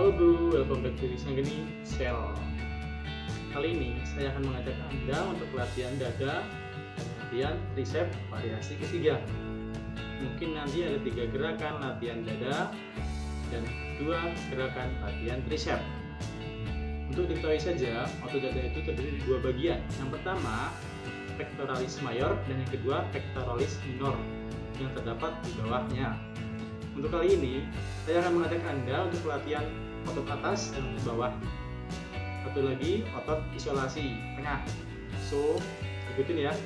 Halo bro, welcome back to Wisanggeni Sport. Kali ini saya akan mengajak Anda untuk latihan dada dan latihan tricep variasi ketiga. Mungkin nanti ada 3 gerakan latihan dada dan 2 gerakan latihan tricep. Untuk diketahui saja, otot dada itu terdiri dari 2 bagian. Yang pertama, pectoralis mayor, dan yang kedua pectoralis minor yang terdapat di bawahnya. Untuk kali ini, saya akan mengajak Anda untuk latihan otot atas dan otot bawah. Satu lagi, otot isolasi tengah. So, ikutin ya.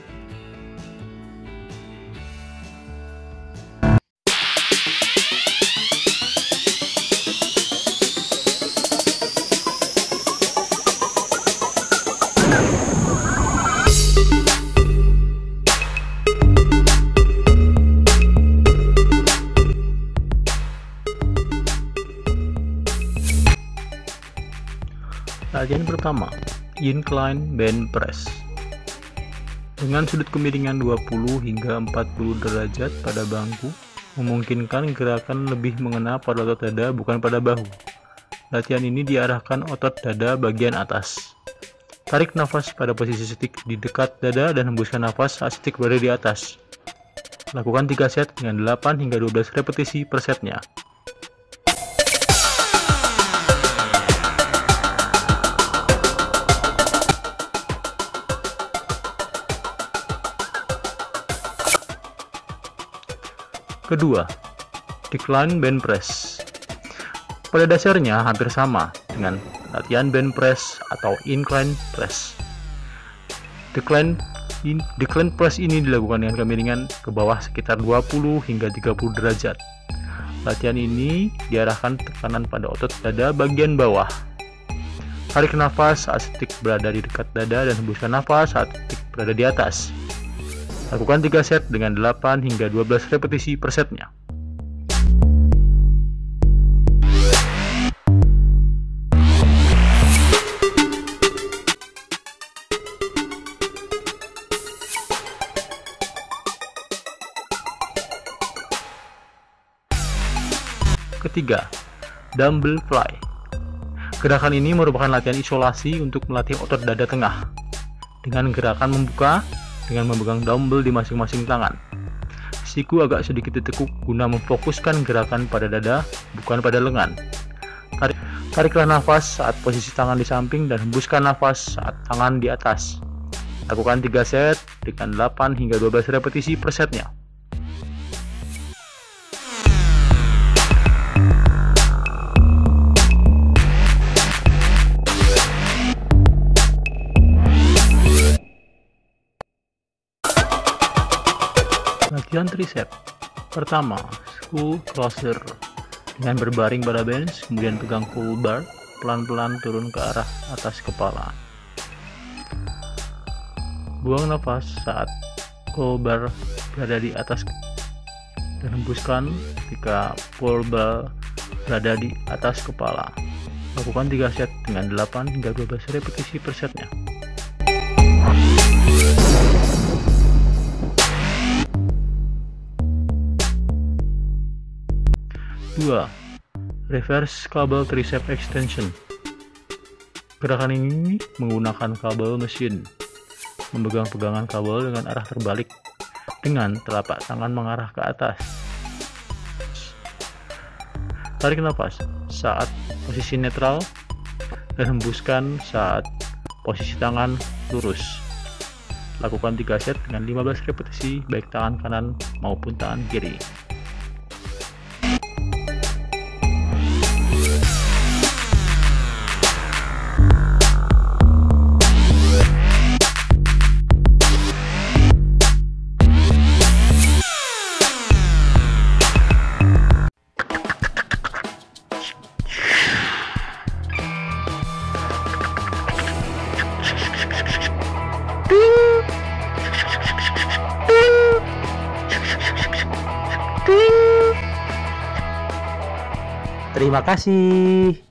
Latihan pertama, Incline Bench Press. Dengan sudut kemiringan 20 hingga 40 derajat pada bangku, memungkinkan gerakan lebih mengena pada otot dada bukan pada bahu. Latihan ini diarahkan otot dada bagian atas. Tarik nafas pada posisi stick di dekat dada dan hembuskan nafas saat stick berada di atas. Lakukan 3 set dengan 8 hingga 12 repetisi per setnya. Kedua, Decline Bench Press. Pada dasarnya hampir sama dengan latihan bench press atau incline press. Decline press ini dilakukan dengan kemiringan ke bawah sekitar 20 hingga 30 derajat. Latihan ini diarahkan tekanan pada otot dada bagian bawah. Tarik nafas saat stick berada di dekat dada dan hembuskan nafas saat stick berada di atas. Lakukan 3 set dengan 8 hingga 12 repetisi per setnya. Ketiga, Dumbbell Fly. Gerakan ini merupakan latihan isolasi untuk melatih otot dada tengah. Dengan gerakan membuka, dengan memegang dumbbell di masing-masing tangan, siku agak sedikit ditekuk guna memfokuskan gerakan pada dada, bukan pada lengan. Tariklah nafas saat posisi tangan di samping dan hembuskan nafas saat tangan di atas. Lakukan 3 set dengan 8 hingga 12 repetisi per setnya. Latihan tricep. Pertama, skull crosser. Dengan berbaring pada bench, kemudian pegang pull bar, pelan-pelan turun ke arah atas kepala. Buang nafas saat pull bar berada di atas dan hembuskan ketika pull bar berada di atas kepala. Lakukan 3 set dengan 8 hingga 12 repetisi per setnya. Dua, Reverse Cable Tricep Extension. Gerakan ini menggunakan kabel mesin. Memegang pegangan kabel dengan arah terbalik dengan telapak tangan mengarah ke atas. Tarik nafas saat posisi netral dan hembuskan saat posisi tangan lurus. Lakukan 3 set dengan 15 repetisi baik tangan kanan maupun tangan kiri. Terima kasih.